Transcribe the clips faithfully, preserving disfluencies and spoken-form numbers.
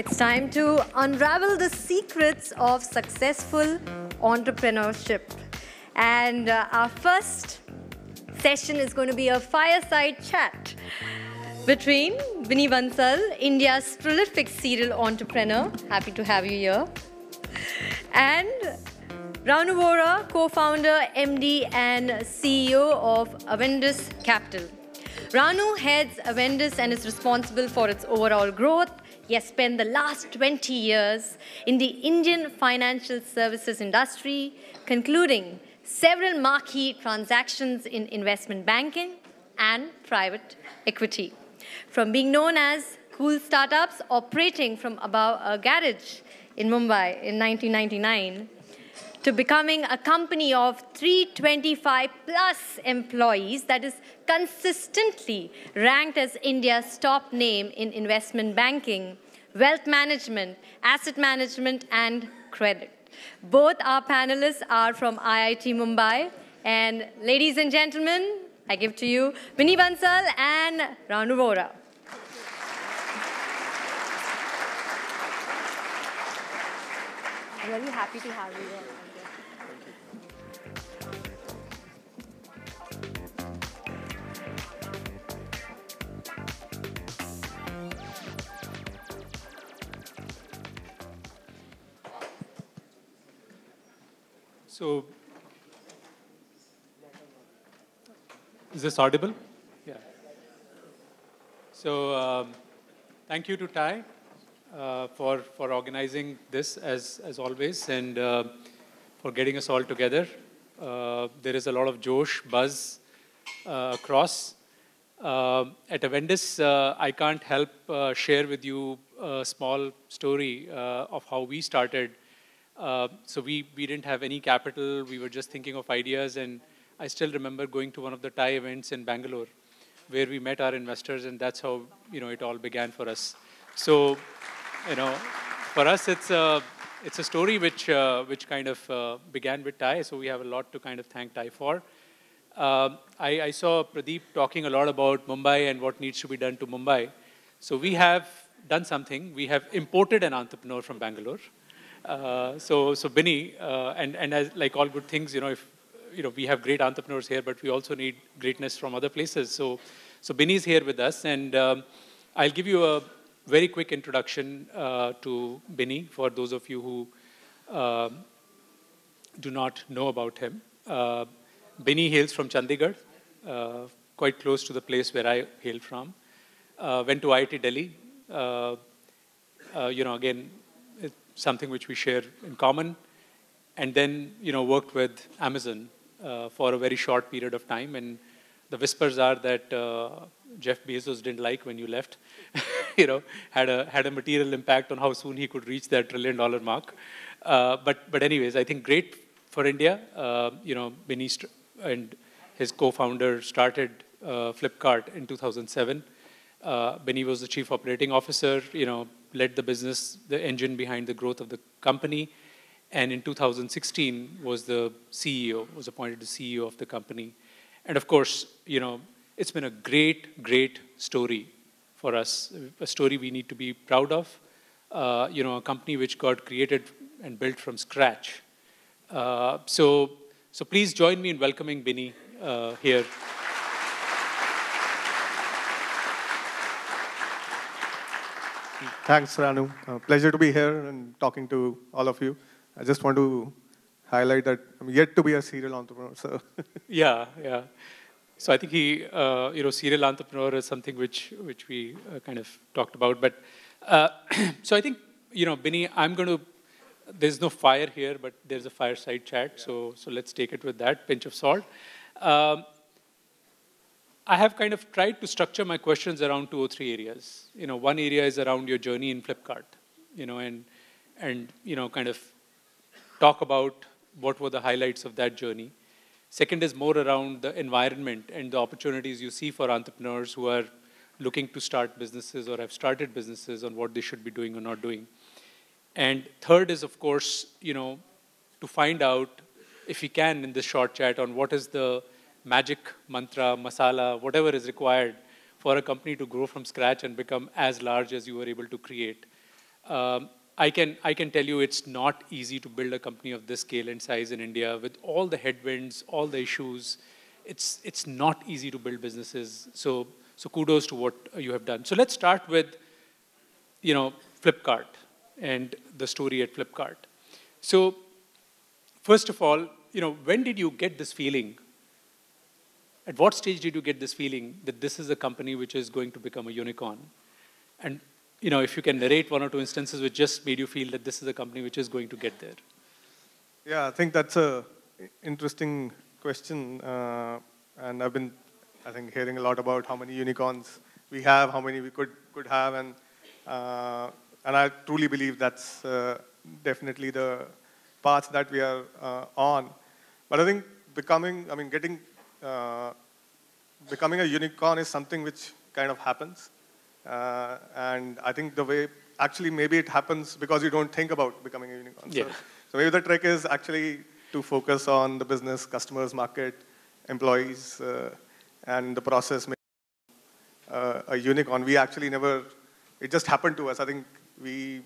It's time to unravel the secrets of successful entrepreneurship. And uh, our first session is going to be a fireside chat between Binny Bansal, India's prolific serial entrepreneur, happy to have you here, and Ranu Vohra, co-founder, M D and C E O of Avendus Capital. Ranu heads Avendus and is responsible for its overall growth. He has spent the last twenty years in the Indian financial services industry, concluding several marquee transactions in investment banking and private equity. From being known as cool startups operating from above a garage in Mumbai in nineteen ninety-nine, to becoming a company of three hundred twenty-five plus employees that is consistently ranked as India's top name in investment banking, wealth management, asset management, and credit. Both our panelists are from I I T Mumbai. And ladies and gentlemen, I give to you Binny Bansal and Ranu Vohra. Really happy to have you here. So, is this audible? Yeah. So, um, thank you to TiE uh, for for organizing this as as always, and uh, for getting us all together. Uh, there is a lot of josh, buzz uh, across. Uh, at Avendus, uh, I can't help uh, share with you a small story uh, of how we started. Uh, so we, we didn't have any capital, we were just thinking of ideas, and I still remember going to one of the TiE events in Bangalore where we met our investors, and that's how, you know, it all began for us. So, you know, for us it's a, it's a story which, uh, which kind of uh, began with TiE, so we have a lot to kind of thank TiE for. Uh, I, I saw Pradeep talking a lot about Mumbai and what needs to be done to Mumbai. So we have done something, we have imported an entrepreneur from Bangalore. Uh, so, so Binny, uh, and, and as like all good things, you know, if, you know, we have great entrepreneurs here, but we also need greatness from other places. So, so Binny's here with us, and um, I'll give you a very quick introduction uh, to Binny for those of you who uh, do not know about him. Uh, Binny hails from Chandigarh, uh, quite close to the place where I hail from. Uh, went to I I T Delhi. Uh, uh, you know, again, something which we share in common, and then, you know, worked with Amazon uh, for a very short period of time, and the whispers are that uh, Jeff Bezos didn't like when you left, you know, had a, had a material impact on how soon he could reach that trillion dollar mark. Uh, but, but anyways, I think great for India. Uh, you know, Binny and his co-founder started uh, Flipkart in two thousand seven. Uh, Binny was the chief operating officer, you know, led the business, the engine behind the growth of the company. And in two thousand sixteen was the C E O, was appointed the C E O of the company. And of course, you know, it's been a great, great story for us, a story we need to be proud of. Uh, you know, a company which got created and built from scratch. Uh, so, so please join me in welcoming Binny uh, here. Thanks, Ranu. Uh, pleasure to be here and talking to all of you. I just want to highlight that I'm yet to be a serial entrepreneur. So. Yeah, yeah. So I think he, uh, you know, serial entrepreneur is something which which we uh, kind of talked about. But uh, so I think, you know, Binny, I'm going to. There's no fire here, but there's a fireside chat. Yeah. So so let's take it with that pinch of salt. Um, I have kind of tried to structure my questions around two or three areas. You know, one area is around your journey in Flipkart, you know, and, and you know, kind of talk about what were the highlights of that journey. Second is more around the environment and the opportunities you see for entrepreneurs who are looking to start businesses or have started businesses on what they should be doing or not doing. And third is, of course, you know, to find out, if we can in this short chat, on what is the magic, mantra, masala, whatever is required for a company to grow from scratch and become as large as you were able to create. Um, I can, I can tell you it's not easy to build a company of this scale and size in India with all the headwinds, all the issues. It's, it's not easy to build businesses. So, so kudos to what you have done. So let's start with, you know, Flipkart and the story at Flipkart. So first of all, you know, when did you get this feeling? At what stage did you get this feeling that this is a company which is going to become a unicorn? And you know, if you can narrate one or two instances which just made you feel that this is a company which is going to get there. Yeah, I think that's an interesting question. Uh, and I've been, I think, hearing a lot about how many unicorns we have, how many we could, could have. And, uh, and I truly believe that's uh, definitely the path that we are uh, on. But I think becoming, I mean, getting, uh, becoming a unicorn is something which kind of happens. Uh, and I think the way, actually maybe it happens because you don't think about becoming a unicorn. Yeah. So, so maybe the trick is actually to focus on the business, customers, market, employees, uh, and the process. Uh, a unicorn, we actually never, it just happened to us. I think we,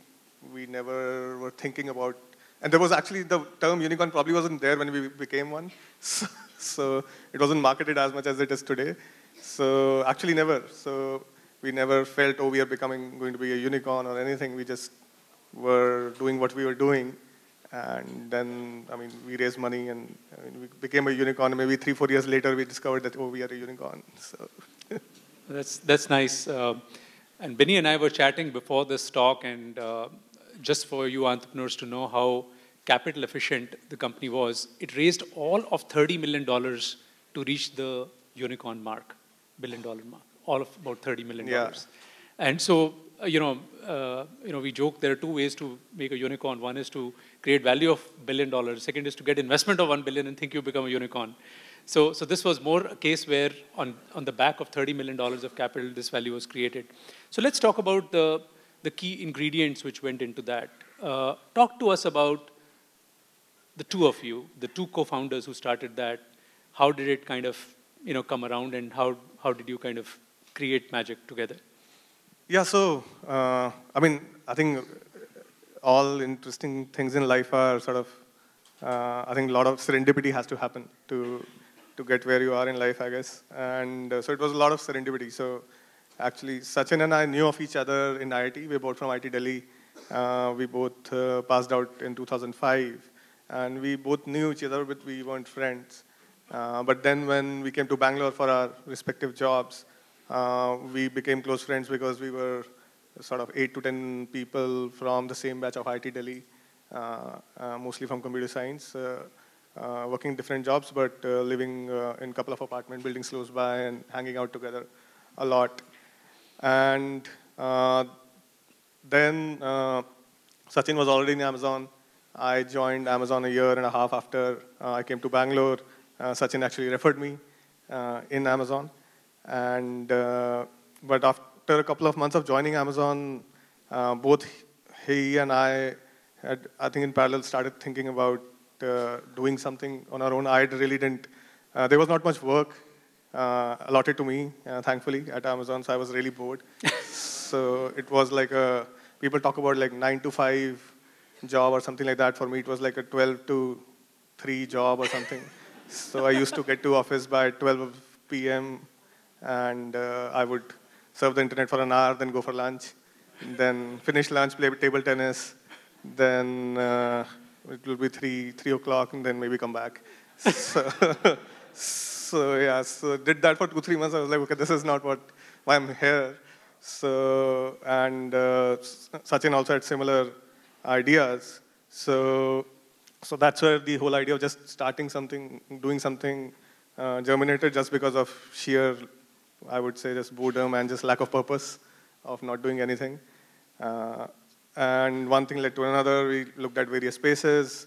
we never were thinking about, and there was actually the term unicorn probably wasn't there when we became one. So, so it wasn't marketed as much as it is today. So actually never. So. We never felt, oh, we are becoming going to be a unicorn or anything. We just were doing what we were doing. And then, I mean, we raised money and I mean, we became a unicorn. Maybe three, four years later, we discovered that, oh, we are a unicorn. So that's, that's nice. Uh, and Binny and I were chatting before this talk. And uh, just for you entrepreneurs to know how capital efficient the company was, it raised all of thirty million dollars to reach the unicorn mark, billion dollar mark. All of about thirty million dollars. Yeah. And so, uh, you know, uh, you know, we joke there are two ways to make a unicorn. One is to create value of billion dollars. Second is to get investment of one billion and think you become a unicorn. So, so this was more a case where on, on the back of thirty million dollars of capital, this value was created. So let's talk about the, the key ingredients which went into that. Uh, talk to us about the two of you, the two co-founders who started that. How did it kind of, you know, come around and how, how did you kind of create magic together? Yeah, so, uh, I mean, I think all interesting things in life are sort of, uh, I think a lot of serendipity has to happen to, to get where you are in life, I guess. And uh, so it was a lot of serendipity. So actually, Sachin and I knew of each other in I I T. We're both from I I T Delhi. Uh, we both uh, passed out in two thousand five. And we both knew each other, but we weren't friends. Uh, but then when we came to Bangalore for our respective jobs, Uh, we became close friends because we were sort of eight to ten people from the same batch of I I T Delhi, uh, uh, mostly from computer science, uh, uh, working different jobs, but uh, living uh, in a couple of apartment buildings close by and hanging out together a lot. And uh, then uh, Sachin was already in Amazon. I joined Amazon a year and a half after uh, I came to Bangalore. Uh, Sachin actually referred me uh, in Amazon. And, uh, but after a couple of months of joining Amazon, uh, both he and I had, I think in parallel, started thinking about uh, doing something on our own. I really didn't, uh, there was not much work uh, allotted to me, uh, thankfully, at Amazon, so I was really bored. So it was like a, people talk about like nine to five job or something like that. For me, it was like a twelve to three job or something. So I used to get to office by twelve p m And uh, I would surf the internet for an hour, then go for lunch, then finish lunch, play table tennis, then uh, it will be three, three o'clock, and then maybe come back. So, so yeah, so did that for two, three months. I was like, okay, this is not what why I'm here. So, and uh, Sachin also had similar ideas. So, so that's where the whole idea of just starting something, doing something, uh, germinated just because of sheer, I would say, just boredom and just lack of purpose of not doing anything. Uh, and one thing led to another. We looked at various spaces,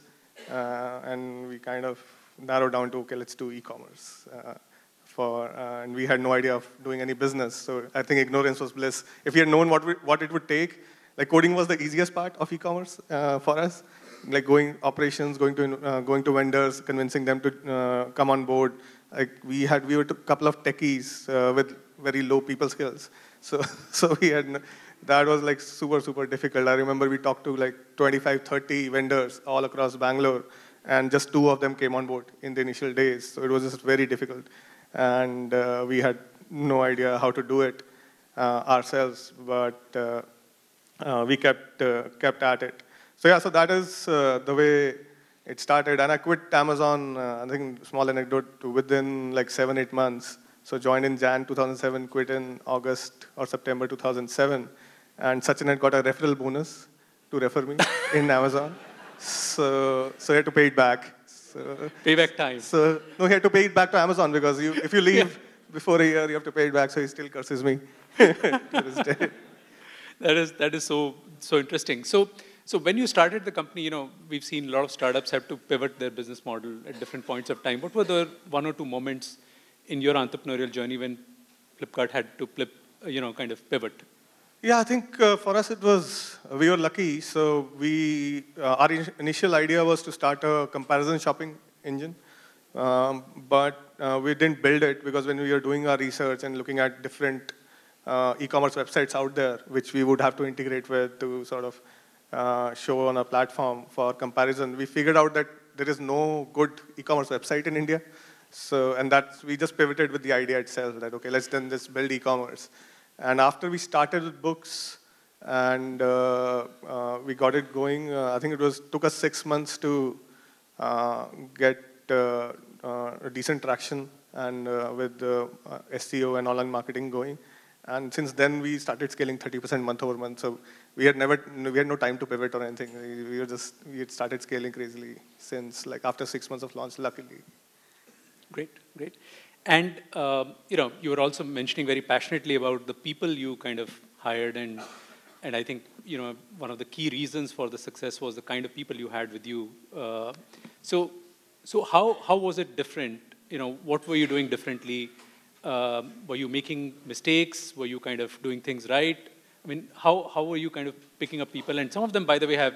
uh, and we kind of narrowed down to, okay, let's do e-commerce. Uh, for uh, and we had no idea of doing any business. So I think ignorance was bliss. If we had known what, we, what it would take, like coding was the easiest part of e-commerce uh, for us. Like going operations, going to, uh, going to vendors, convincing them to uh, come on board. Like we had, we were a couple of techies uh, with very low people skills. So, so we had that was like super, super difficult. I remember we talked to like twenty-five, thirty vendors all across Bangalore, and just two of them came on board in the initial days. So it was just very difficult. And uh, we had no idea how to do it uh, ourselves, but uh, uh, we kept, uh, kept at it. So yeah, so that is uh, the way it started. And I quit Amazon, uh, I think, small anecdote, within like seven, eight months. So joined in January two thousand seven, quit in August or September two thousand seven. And Sachin had got a referral bonus to refer me in Amazon. So, so he had to pay it back. So, payback time. So, no, he had to pay it back to Amazon, because you, if you leave yeah. before a year, you have to pay it back. So he still curses me to this day. That is, that is so, so interesting. So, so when you started the company, you know, we've seen a lot of startups have to pivot their business model at different points of time. What were the one or two moments in your entrepreneurial journey when Flipkart had to flip, you know, kind of pivot? Yeah, I think uh, for us it was, we were lucky. So we, uh, our initial idea was to start a comparison shopping engine. Um, but uh, we didn't build it, because when we were doing our research and looking at different uh, e-commerce websites out there, which we would have to integrate with to sort of uh, show on a platform for comparison, we figured out that there is no good e-commerce website in India. So, and that's, we just pivoted with the idea itself that, okay, let's then just build e-commerce. And after we started with books and uh, uh, we got it going, uh, I think it was took us six months to uh, get uh, uh, a decent traction and uh, with uh, uh, S E O and online marketing going. And since then, we started scaling thirty percent month over month. So we had never, we had no time to pivot or anything. We, we were just, we had started scaling crazily since, like, after six months of launch, luckily. Great, great. And uh, you know, you were also mentioning very passionately about the people you kind of hired, and and I think, you know, one of the key reasons for the success was the kind of people you had with you. Uh, so, so how how was it different? You know, what were you doing differently? Uh, were you making mistakes? Were you kind of doing things right? I mean, how how were you kind of picking up people? And some of them, by the way, have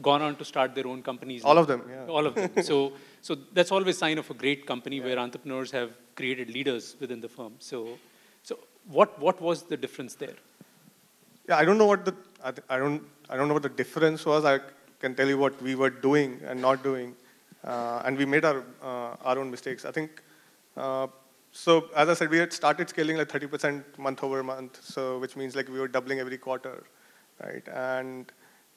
gone on to start their own companies. All of them, yeah. All of them. So, so that's always a sign of a great company, yeah, where entrepreneurs have created leaders within the firm. So, so what what was the difference there? Yeah, I don't know what the I, I don't I don't know what the difference was. I can tell you what we were doing and not doing, uh, and we made our uh, our own mistakes. I think. Uh, so as I said, we had started scaling like thirty percent month over month. So which means like we were doubling every quarter, right? And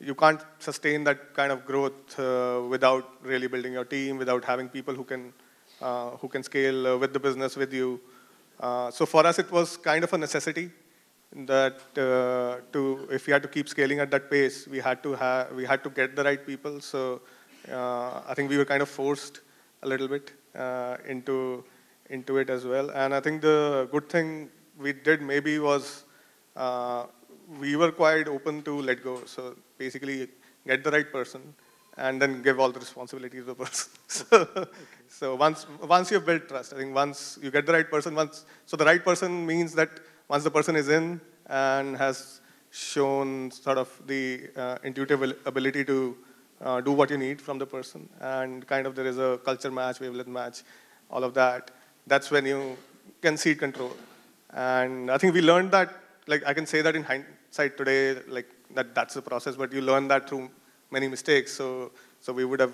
you can't sustain that kind of growth uh, without really building your team, without having people who can, uh, who can scale uh, with the business with you. Uh, so for us, it was kind of a necessity that uh, to if we had to keep scaling at that pace, we had to have we had to get the right people. So uh, I think we were kind of forced a little bit uh, into into it as well. And I think the good thing we did maybe was, Uh, we were quite open to let go. So basically, get the right person and then give all the responsibility to the person. So, okay. so once once you've built trust, I think once you get the right person, once so the right person means that once the person is in and has shown sort of the uh, intuitive ability to uh, do what you need from the person, and kind of there is a culture match, wavelength match, all of that, that's when you can cede control. And I think we learned that, like I can say that in hindsight today, like that that's the process, but you learn that through many mistakes. So so we would have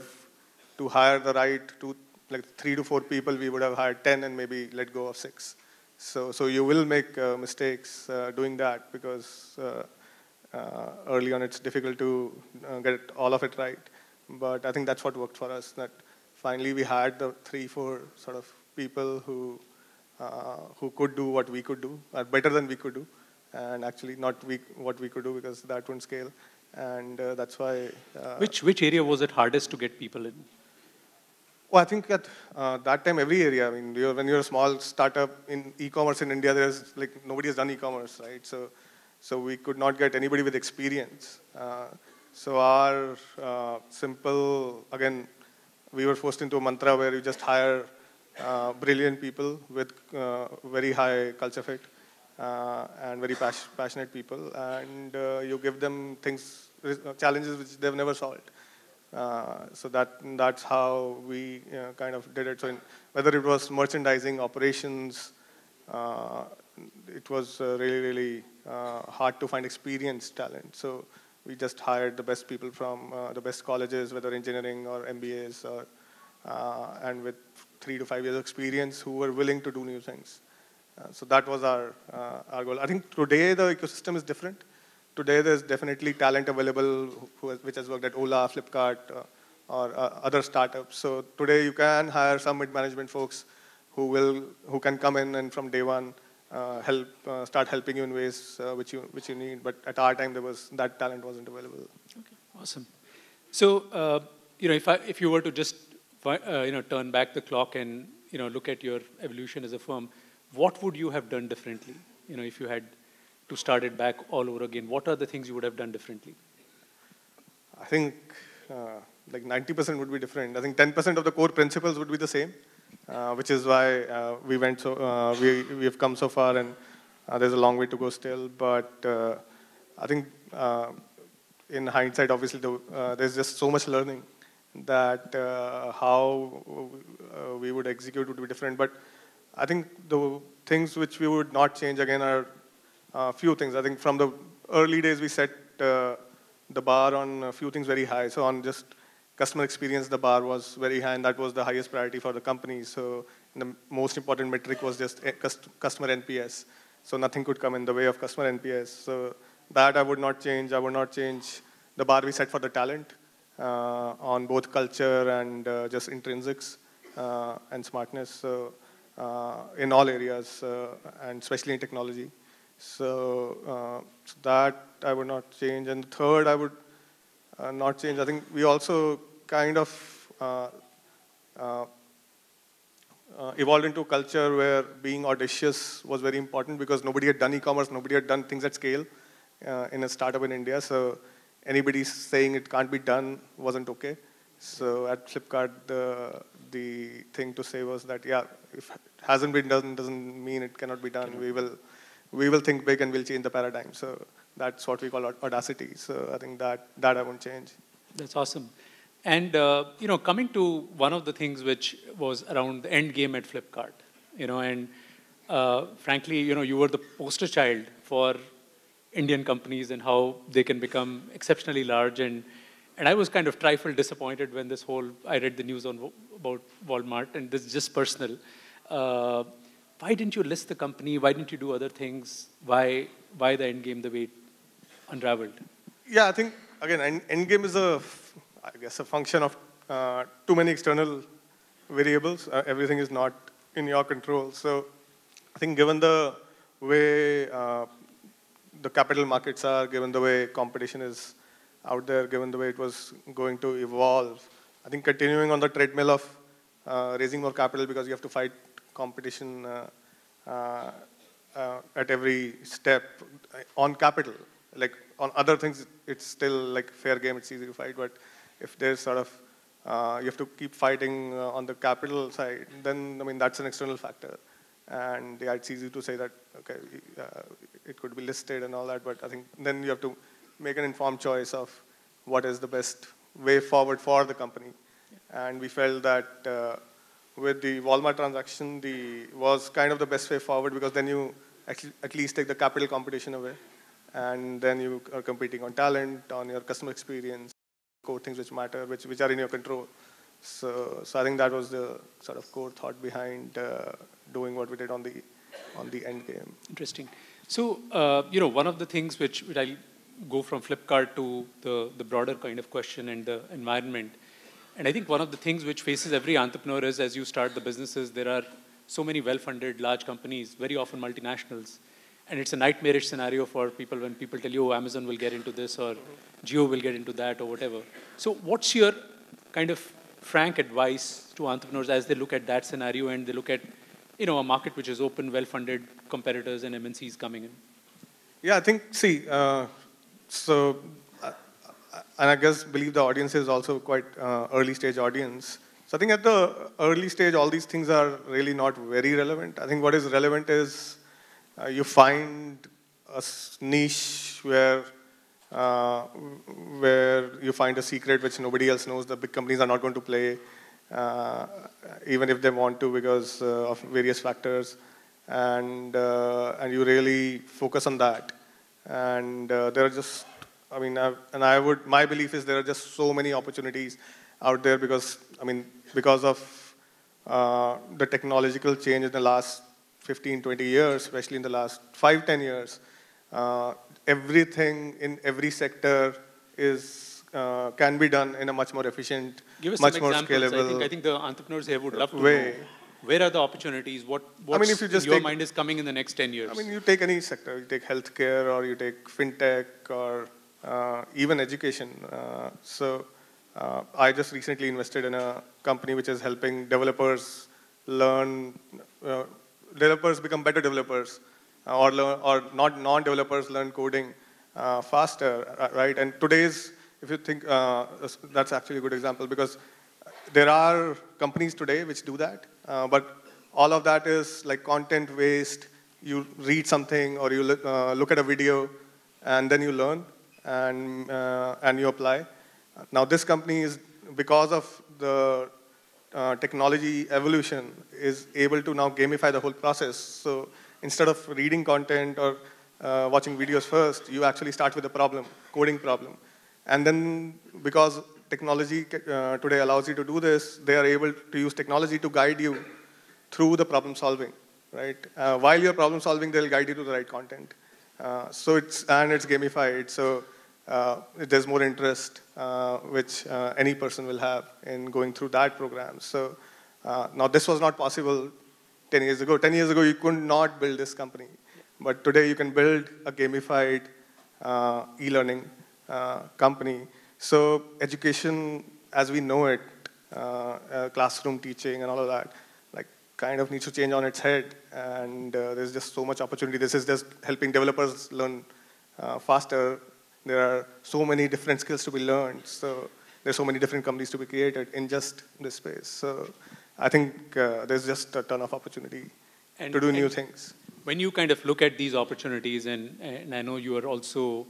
to hire the right two, like three to four people, we would have hired ten and maybe let go of six. So so you will make uh, mistakes uh, doing that, because uh, uh, early on it's difficult to uh, get all of it right. But I think that's what worked for us, that finally we hired the three, four sort of people who, uh, who could do what we could do, or better than we could do. And actually not we, what we could do, because that wouldn't scale. And uh, that's why... Uh, which which area was it hardest to get people in? Well, I think at uh, that time, every area. I mean, you're, when you're a small startup in e-commerce in India, there's like nobody has done e-commerce, right? So so we could not get anybody with experience. Uh, so our uh, simple, again, we were forced into a mantra where you just hire uh, brilliant people with uh, very high culture fit. Uh, and very pas passionate people, and uh, you give them things, challenges which they've never solved. Uh, so that that's how we you know, kind of did it. So in, whether it was merchandising, operations, uh, it was uh, really, really uh, hard to find experienced talent. So we just hired the best people from uh, the best colleges, whether engineering or M B As, or, uh, and with three to five years of experience who were willing to do new things. Uh, so that was our, uh, our goal. I think today the ecosystem is different. Today there's definitely talent available who has, which has worked at Ola, Flipkart, uh, or uh, other startups. So today you can hire some mid-management folks who will, who can come in and from day one uh, help, uh, start helping you in ways uh, which you which you need. But at our time, there was that talent wasn't available. Okay, awesome. So uh, you know, if I, if you were to just uh, you know turn back the clock and you know look at your evolution as a firm, what would you have done differently? You know, if you had to start it back all over again, what are the things you would have done differently? I think uh, like ninety percent would be different. I think ten percent of the core principles would be the same, uh, which is why uh, we went so uh, we we have come so far, and uh, there's a long way to go still. But uh, I think uh, in hindsight, obviously, the, uh, there's just so much learning that uh, how uh, we would execute would be different. But I think the things which we would not change again are a uh, few things. I think from the early days, we set uh, the bar on a few things very high. So on just customer experience, the bar was very high, and that was the highest priority for the company. So the most important metric was just customer N P S. So nothing could come in the way of customer N P S. So that I would not change. I would not change the bar we set for the talent uh, on both culture and uh, just intrinsics uh, and smartness. So Uh, in all areas, uh, and especially in technology. So, uh, so that I would not change. And third, I would uh, not change. I think we also kind of uh, uh, uh, evolved into a culture where being audacious was very important, because nobody had done e-commerce, nobody had done things at scale uh, in a startup in India. So anybody saying it can't be done wasn't okay. So at Flipkart, the, the thing to say was that, yeah, if it hasn't been done, doesn't mean it cannot be done. We will, we will think big and we'll change the paradigm. So that's what we call audacity. So I think that, that I won't change. That's awesome. And uh, you know, coming to one of the things which was around the end game at Flipkart, you know, and uh, frankly, you know, you were the poster child for Indian companies and how they can become exceptionally large. And And I was kind of trifle disappointed when this whole, I read the news on about Walmart, and this is just personal. Uh, why didn't you list the company? Why didn't you do other things? Why, why the end game the way it unraveled? Yeah, I think, again, end, end game is a, I guess, a function of uh, too many external variables. Uh, everything is not in your control. So I think given the way uh, the capital markets are, given the way competition is out there, given the way it was going to evolve, I think continuing on the treadmill of uh, raising more capital because you have to fight competition uh, uh, uh, at every step on capital. Like on other things, it's still like fair game, it's easy to fight, but if there's sort of, uh, you have to keep fighting uh, on the capital side, then, I mean, that's an external factor. And yeah, it's easy to say that, okay, uh, it could be listed and all that, but I think then you have to make an informed choice of what is the best way forward for the company. Yeah. And we felt that uh, with the Walmart transaction, the was kind of the best way forward, because then you at least take the capital competition away. And then you are competing on talent, on your customer experience, core things which matter, which, which are in your control. So, so I think that was the sort of core thought behind uh, doing what we did on the, on the end game. Interesting. So, uh, you know, one of the things which, which I go from Flipkart to the, the broader kind of question and the environment. And I think one of the things which faces every entrepreneur is, as you start the businesses, there are so many well-funded large companies, very often multinationals. And it's a nightmarish scenario for people when people tell you, oh, Amazon will get into this, or Jio will get into that, or whatever. So what's your kind of frank advice to entrepreneurs as they look at that scenario and they look at, you know, a market which is open, well-funded competitors and M N Cs coming in? Yeah, I think, see, uh, So, uh, and I guess believe the audience is also quite uh, early stage audience. So I think at the early stage, all these things are really not very relevant. I think what is relevant is uh, you find a niche where, uh, where you find a secret which nobody else knows. The big companies are not going to play, uh, even if they want to, because uh, of various factors. And, uh, and you really focus on that. And uh, there are just, I mean, I've, and I would, my belief is there are just so many opportunities out there because, I mean, because of uh, the technological change in the last fifteen, twenty years, especially in the last five, ten years, uh, everything in every sector is, uh, can be done in a much more efficient, much more scalable. I think, I think the entrepreneurs here would love to way. know where are the opportunities, what I mean, if you just your take, mind is coming in the next ten years. I mean, you take any sector, you take healthcare or you take fintech or uh, even education. Uh, so uh, I just recently invested in a company which is helping developers learn, uh, developers become better developers, uh, or learn, or not non-developers learn coding uh, faster, right? And today's, if you think, uh, that's actually a good example because there are companies today which do that, uh, but all of that is like content waste. You read something or you look, uh, look at a video and then you learn and, uh, and you apply. Now this company is, because of the uh, technology evolution, is able to now gamify the whole process. So instead of reading content or uh, watching videos first, you actually start with a problem, coding problem. And then because technology uh, today allows you to do this, they are able to use technology to guide you through the problem solving, right? Uh, while you're problem solving, they'll guide you to the right content. Uh, so it's, and it's gamified, so uh, there's more interest uh, which uh, any person will have in going through that program. So uh, now this was not possible ten years ago. ten years ago, you could not build this company. But today you can build a gamified uh, e-learning uh, company. So education, as we know it, uh, uh, classroom teaching and all of that, like kind of needs to change on its head. And uh, there's just so much opportunity. This is just helping developers learn uh, faster. There are so many different skills to be learned. So there's so many different companies to be created in just this space. So I think uh, there's just a ton of opportunity and, to do new things. When you kind of look at these opportunities, and, and I know you are also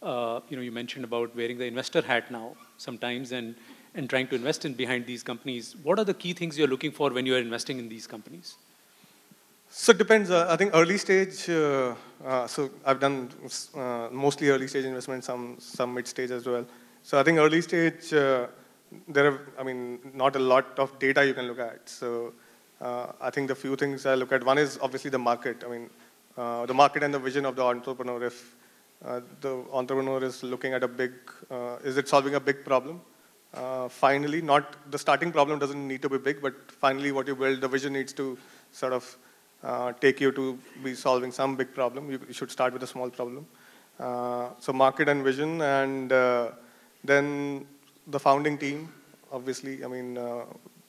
Uh, you know, you mentioned about wearing the investor hat now sometimes and, and trying to invest in behind these companies. What are the key things you're looking for when you're investing in these companies? So it depends. Uh, I think early stage, uh, uh, so I've done uh, mostly early stage investment, some, some mid stage as well. So I think early stage, uh, there are, I mean, not a lot of data you can look at. So uh, I think the few things I look at, one is obviously the market. I mean, uh, the market and the vision of the entrepreneur. If Uh, the entrepreneur is looking at a big, uh, is it solving a big problem? Uh, finally, not, the starting problem doesn't need to be big, but finally what you build, the vision needs to sort of uh, take you to be solving some big problem. You, you should start with a small problem. Uh, so market and vision, and uh, then the founding team, obviously, I mean, uh,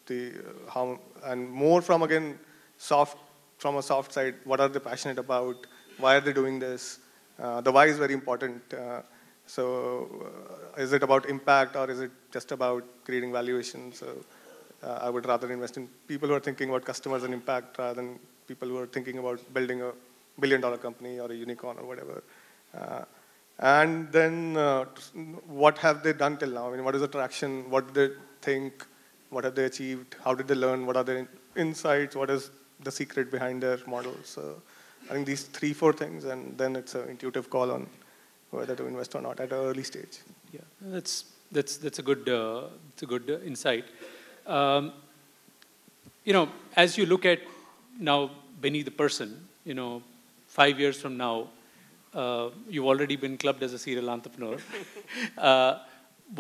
the, how, and more from, again, soft, from a soft side, what are they passionate about? Why are they doing this? Uh, the why is very important. Uh, so uh, is it about impact or is it just about creating valuation? So uh, I would rather invest in people who are thinking about customers and impact rather than people who are thinking about building a billion dollar company or a unicorn or whatever. Uh, and then uh, what have they done till now? I mean, what is the traction? What do they think? What have they achieved? How did they learn? What are their insights? What is the secret behind their model? So I think these three, four things, and then it's an intuitive call on whether to invest or not at an early stage. Yeah, that's that's that's a good uh, that's a good uh, insight. Um, you know, as you look at now, Binny the person, you know, five years from now, uh, you've already been clubbed as a serial entrepreneur. uh,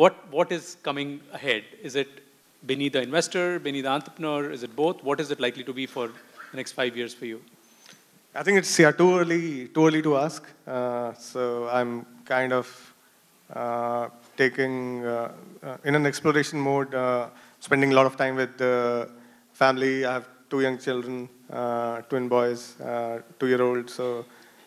what what is coming ahead? Is it Binny the investor, Binny the entrepreneur? Is it both? What is it likely to be for the next five years for you? I think it's yeah, too early, too early to ask. Uh, so I'm kind of uh, taking uh, uh, in an exploration mode, uh, spending a lot of time with the family. I have two young children, uh, twin boys, uh, two-year-old. So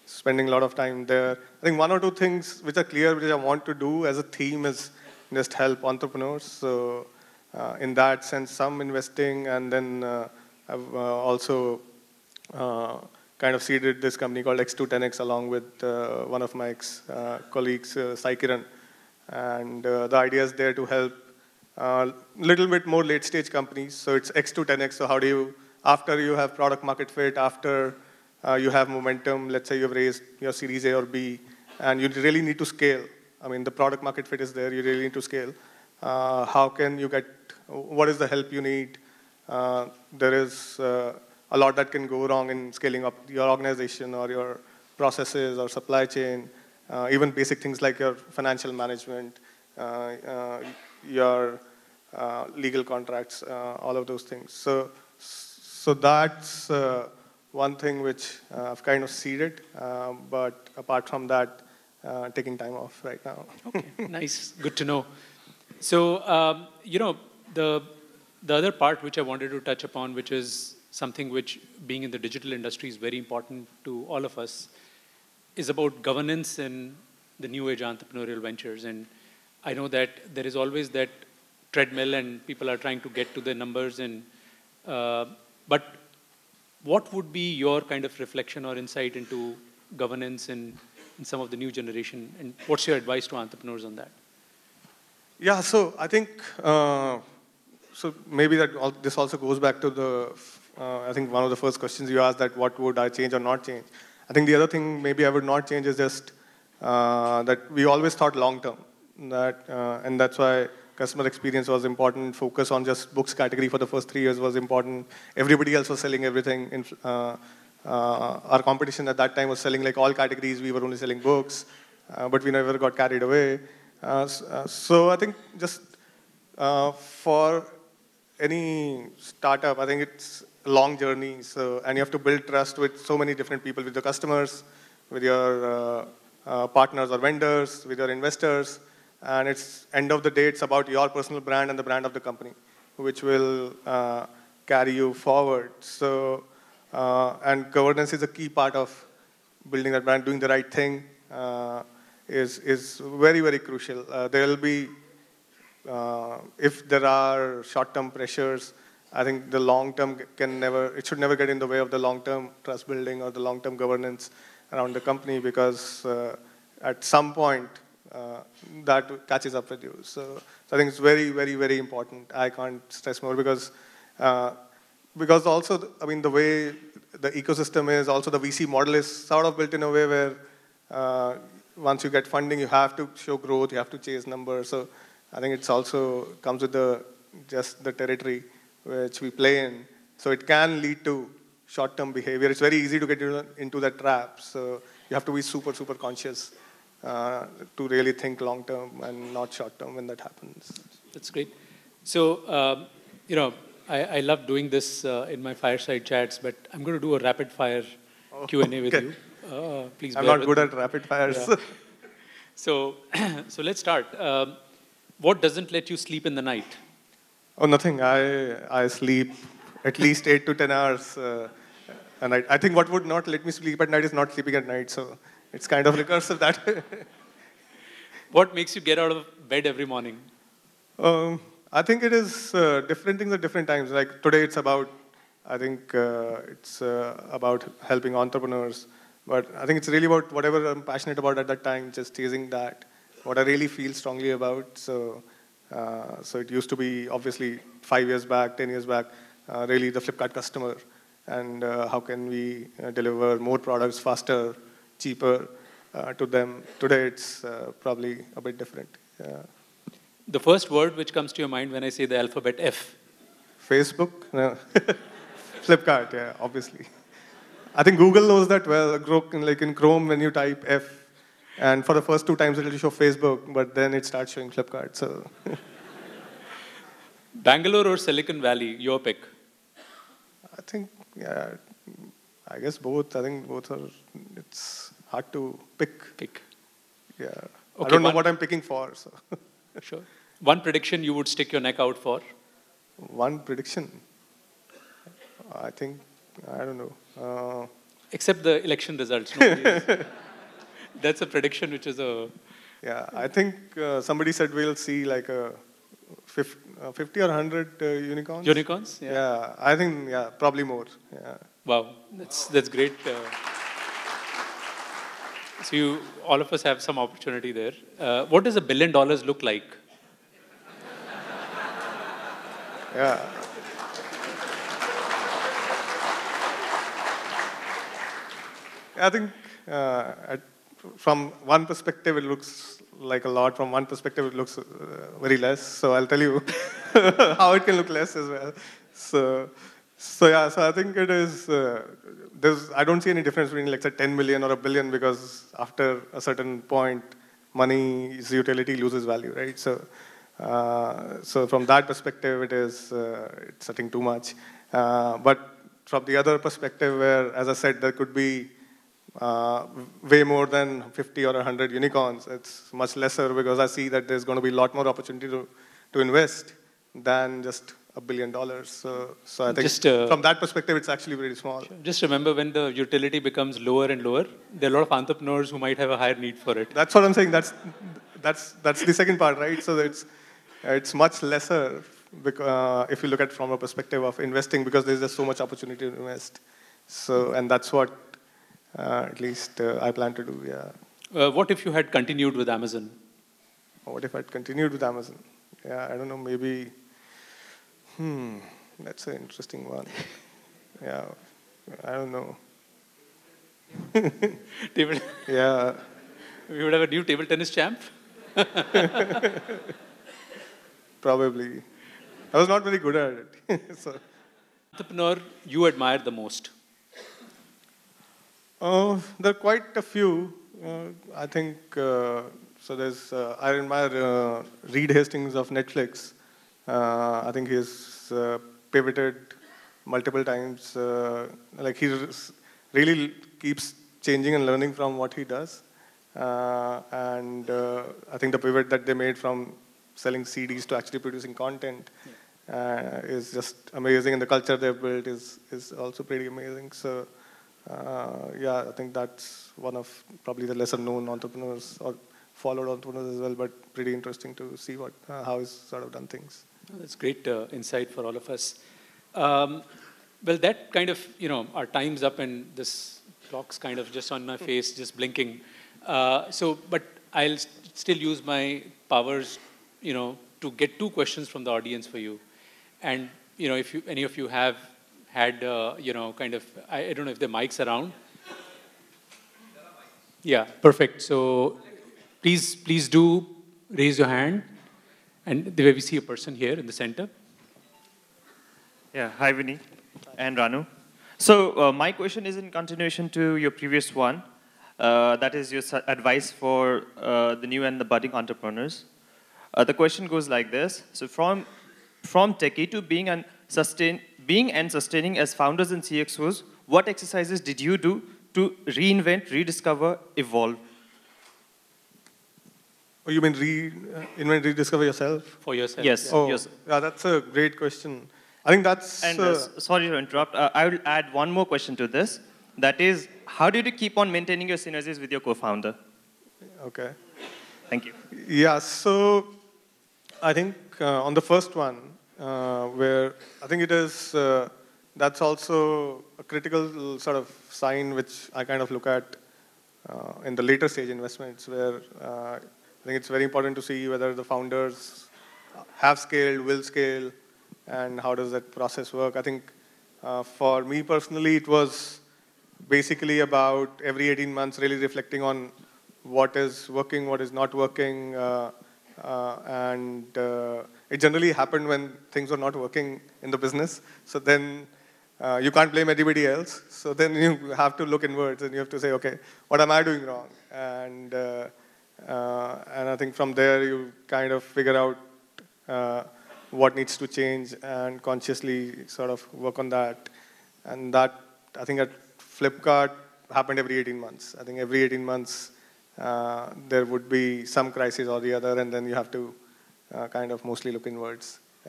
spending a lot of time there. I think one or two things which are clear, which I want to do as a theme, is just help entrepreneurs. So uh, in that sense, some investing, and then uh, I've uh, also. Uh, kind of seeded this company called X two ten X along with uh, one of my ex-colleagues, uh, uh, Saikiran. And uh, the idea is there to help a uh, little bit more late-stage companies. So it's X two ten X, so how do you, after you have product market fit, after uh, you have momentum, let's say you've raised your Series A or B, and you really need to scale. I mean, the product market fit is there, you really need to scale. Uh, how can you get, what is the help you need? Uh, there is uh, a lot that can go wrong in scaling up your organization or your processes or supply chain, uh, even basic things like your financial management, uh, uh, your uh, legal contracts, uh, all of those things. So, so that's uh, one thing which uh, I've kind of seeded, uh, but apart from that, uh, taking time off right now. Okay, nice, good to know. So, um, you know, the, the other part which I wanted to touch upon, which is something which being in the digital industry is very important to all of us, is about governance in the new age entrepreneurial ventures. And I know that there is always that treadmill and people are trying to get to the numbers. And uh, but what would be your kind of reflection or insight into governance in, in some of the new generation? And what's your advice to entrepreneurs on that? Yeah, so I think, uh, so maybe that all, this also goes back to the, uh, I think one of the first questions you asked, that what would I change or not change? I think the other thing maybe I would not change is just uh, that we always thought long term, that, uh, and that's why customer experience was important, focus on just books category for the first three years was important. Everybody else was selling everything. In, uh, uh, our competition at that time was selling like all categories, we were only selling books, uh, but we never got carried away. Uh, so I think just uh, for any startup, I think it's a long journey. So, and you have to build trust with so many different people, with your customers, with your uh, uh, partners or vendors, with your investors. And it's end of the day, it's about your personal brand and the brand of the company, which will uh, carry you forward. So, uh, and governance is a key part of building that brand, doing the right thing. Uh, Is, is very, very crucial. Uh, there will be, uh, if there are short-term pressures, I think the long-term can never, it should never get in the way of the long-term trust building or the long-term governance around the company, because uh, at some point, uh, that catches up with you. So, so I think it's very, very, very important. I can't stress more, because, uh, because also, I mean, the way the ecosystem is, also the V C model is sort of built in a way where uh, once you get funding, you have to show growth, you have to chase numbers. So I think it's also comes with the just the territory which we play in. So it can lead to short-term behavior. It's very easy to get into that trap. So you have to be super, super conscious uh, to really think long-term and not short-term when that happens. That's great. So, um, you know, I, I love doing this uh, in my fireside chats, but I'm going to do a rapid-fire oh, Q and A okay. with you. Uh, please I'm not good me. at rapid fires. Yeah. so, so let's start. Um, what doesn't let you sleep in the night? Oh, nothing. I I sleep at least eight to ten hours uh, a night. I think what would not let me sleep at night is not sleeping at night. So it's kind of recursive that. What makes you get out of bed every morning? Um, I think it is uh, different things at different times. Like today, it's about I think uh, it's uh, about helping entrepreneurs. But I think it's really about whatever I'm passionate about at that time, just chasing that, what I really feel strongly about. So, uh, so it used to be, obviously, five years back, ten years back, uh, really the Flipkart customer. And uh, how can we uh, deliver more products faster, cheaper uh, to them? Today, it's uh, probably a bit different. Yeah. The first word which comes to your mind when I say the alphabet F? Facebook? No. Flipkart, yeah, obviously. I think Google knows that well. Like in Chrome, when you type F, and for the first two times it'll show Facebook, but then it starts showing Flipkart. So, Bangalore or Silicon Valley, your pick? I think, yeah, I guess both. I think both are. It's hard to pick. Pick. Yeah. Okay, I don't know one, what I'm picking for. So. Sure. One prediction you would stick your neck out for? One prediction. I think. I don't know. Uh, Except the election results. That's a prediction which is a... Yeah, I think uh, somebody said we'll see like a fifty or one hundred uh, unicorns. Unicorns? Yeah. yeah. I think, yeah, probably more. Yeah. Wow, that's, that's great. Uh, so you, all of us have some opportunity there. Uh, what does a billion dollars look like? Yeah. I think uh, at from one perspective, it looks like a lot. From one perspective, it looks uh, very less. So I'll tell you how it can look less as well. So, so yeah, so I think it is, uh, there's, I don't see any difference between, like, say, ten million or a billion, because after a certain point, money's utility loses value, right? So, uh, so from that perspective, it is, uh, it's hurting too much. Uh, but from the other perspective, where, as I said, there could be Uh, way more than fifty or a hundred unicorns. It's much lesser because I see that there's going to be a lot more opportunity to, to invest than just a billion dollars. So, so I think just, uh, from that perspective, it's actually very small. Just remember, when the utility becomes lower and lower, there are a lot of entrepreneurs who might have a higher need for it. That's what I'm saying. That's, that's, that's the second part, right? So it's, it's much lesser because, uh, if you look at it from a perspective of investing, because there's just so much opportunity to invest. So, and that's what Uh, at least uh, I plan to do, yeah. Uh, what if you had continued with Amazon? What if I'd continued with Amazon? Yeah, I don't know, maybe... Hmm, that's an interesting one. Yeah, I don't know. Table. Yeah. We would have a new table tennis champ? Probably. I was not very good at it. So. Entrepreneur you admire the most? Uh, there are quite a few, uh, I think, uh, so there's, uh, I admire uh, Reed Hastings of Netflix. Uh, I think he's uh, pivoted multiple times, uh, like he really keeps changing and learning from what he does. Uh, and uh, I think the pivot that they made from selling C Ds to actually producing content uh, is just amazing, and the culture they've built is, is also pretty amazing. So. Uh, yeah, I think that's one of probably the lesser known entrepreneurs or followed entrepreneurs as well, but pretty interesting to see what, uh, how he's sort of done things. Oh, that's great uh, insight for all of us. Um, well, that kind of, you know, our time's up and this clock's kind of just on my face, just blinking. Uh, so, but I'll st still use my powers, you know, to get two questions from the audience for you. And, you know, if you, any of you have had, uh, you know, kind of, I, I don't know if the mic's around. Yeah, perfect. So please, please do raise your hand. And the way we see a person here in the center. Yeah, hi, Vinny and Ranu. So uh, my question is in continuation to your previous one. Uh, that is your advice for uh, the new and the budding entrepreneurs. Uh, the question goes like this. So from, from techie to being an sustain, Being and sustaining as founders and C X Os, what exercises did you do to reinvent, rediscover, evolve? Oh, you mean reinvent, rediscover yourself? For yourself. Yes. Yeah. Oh, yes. Yeah, that's a great question. I think that's... And, uh, uh, sorry to interrupt. Uh, I will add one more question to this. That is, how did you keep on maintaining your synergies with your co-founder? Okay. Thank you. Yeah, so I think uh, on the first one, Uh, where I think it is, uh, that's also a critical sort of sign which I kind of look at uh, in the later stage investments, where uh, I think it's very important to see whether the founders have scaled, will scale, and how does that process work. I think uh, for me personally, it was basically about every eighteen months really reflecting on what is working, what is not working, uh, uh, and uh, it generally happened when things were not working in the business. So then uh, you can't blame anybody else. So then you have to look inwards and you have to say, okay, what am I doing wrong? And, uh, uh, and I think from there you kind of figure out uh, what needs to change and consciously sort of work on that. And that, I think at Flipkart, happened every eighteen months. I think every eighteen months uh, there would be some crisis or the other, and then you have to Uh, kind of mostly look inwards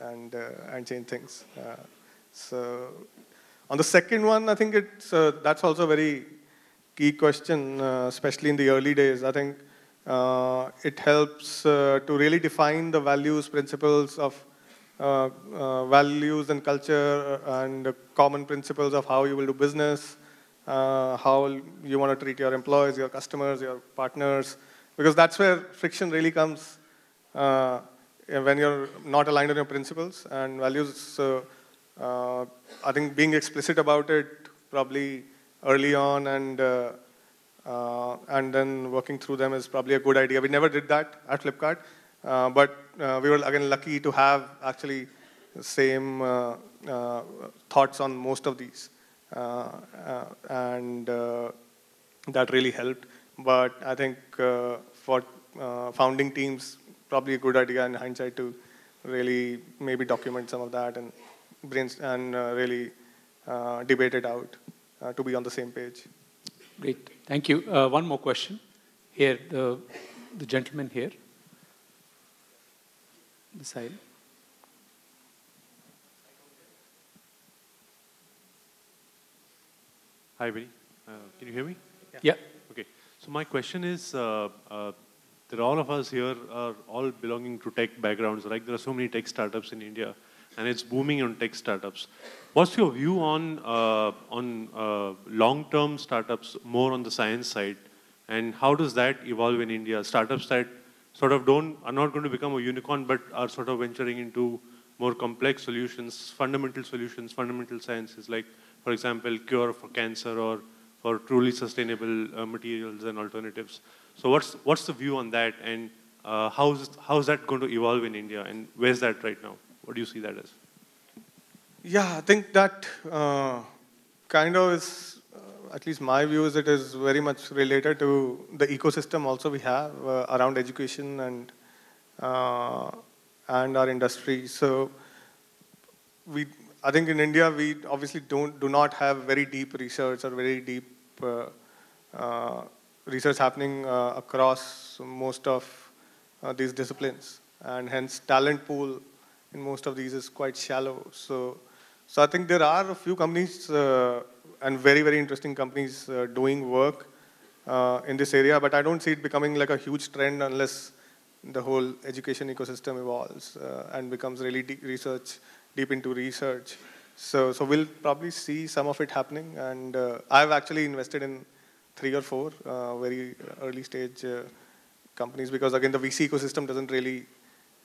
and, uh, and change things. Uh, so on the second one, I think it's, uh, that's also a very key question, uh, especially in the early days. I think uh, it helps uh, to really define the values, principles of uh, uh, values and culture and the common principles of how you will do business, uh, how you want to treat your employees, your customers, your partners, because that's where friction really comes. Uh, when you're not aligned on your principles and values, uh, uh, I think being explicit about it probably early on and uh, uh, and then working through them is probably a good idea. We never did that at Flipkart, uh, but uh, we were again lucky to have actually the same uh, uh, thoughts on most of these, uh, uh, and uh, that really helped. But I think uh, for uh, founding teams, probably a good idea in hindsight to really maybe document some of that and brains and uh, really uh, debate it out uh, to be on the same page. Great, thank you. Uh, one more question here, the, the gentleman here, the side. Hi, Binny. Uh, can you hear me? Yeah. Yeah. Okay. So my question is, uh, uh, that all of us here are all belonging to tech backgrounds, right? There are so many tech startups in India, and it's booming on tech startups. What's your view on uh, on uh, long-term startups, more on the science side, and how does that evolve in India? Startups that sort of don't are not going to become a unicorn, but are sort of venturing into more complex solutions, fundamental solutions, fundamental sciences, like, for example, cure for cancer or for truly sustainable uh, materials and alternatives. So what's, what's the view on that, and uh, how is, how is that going to evolve in India, and where's that right now? What do you see that as? Yeah, I think that uh, kind of is, uh, at least my view is, it is very much related to the ecosystem also we have uh, around education and, uh, and our industry. So we, I think in India, we obviously don't, do not have very deep research or very deep uh, uh, research happening uh, across most of uh, these disciplines, and hence talent pool in most of these is quite shallow. So, so I think there are a few companies uh, and very, very interesting companies uh, doing work uh, in this area, but I don't see it becoming like a huge trend unless the whole education ecosystem evolves uh, and becomes really deep research, deep into research. So, so we'll probably see some of it happening, and uh, I've actually invested in three or four uh, very early stage uh, companies, because again the V C ecosystem doesn't really,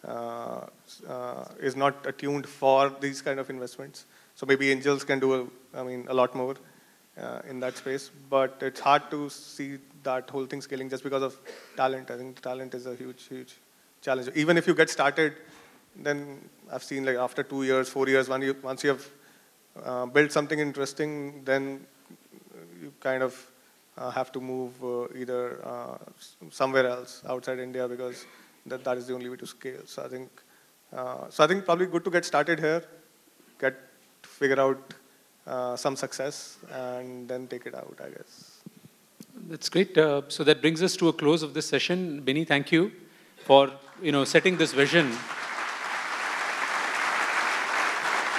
uh, uh, is not attuned for these kind of investments. So maybe angels can do, a, I mean, a lot more uh, in that space, but it's hard to see that whole thing scaling just because of talent. I think talent is a huge, huge challenge. Even if you get started, then I've seen like after two years, four years, one year, once you have uh, built something interesting, then you kind of Uh, have to move uh, either uh, somewhere else outside India, because that, that is the only way to scale. So I think, uh, so I think probably good to get started here, get figure out uh, some success, and then take it out, I guess. That's great. Uh, so that brings us to a close of this session. Binny, thank you for you know setting this vision.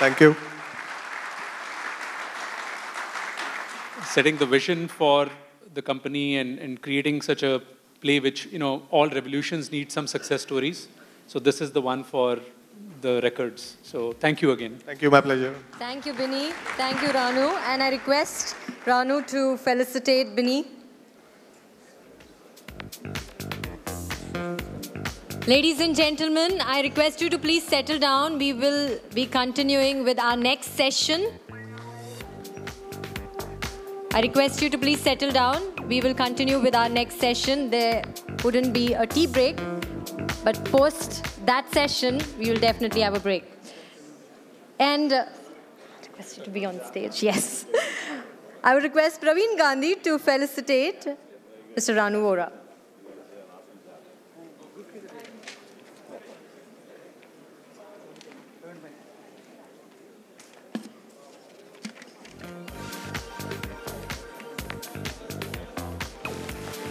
Thank you. Setting the vision for the company, and, and creating such a play which, you know, all revolutions need some success stories. So this is the one for the records. So thank you again. Thank you, my pleasure. Thank you, Binny. Thank you, Ranu. And I request Ranu to felicitate Binny. Ladies and gentlemen, I request you to please settle down. We will be continuing with our next session. I request you to please settle down. We will continue with our next session. There wouldn't be a tea break, but post that session, we will definitely have a break. And uh, I request you to be on stage, yes. I would request Praveen Gandhi to felicitate Mister Ranu Vohra.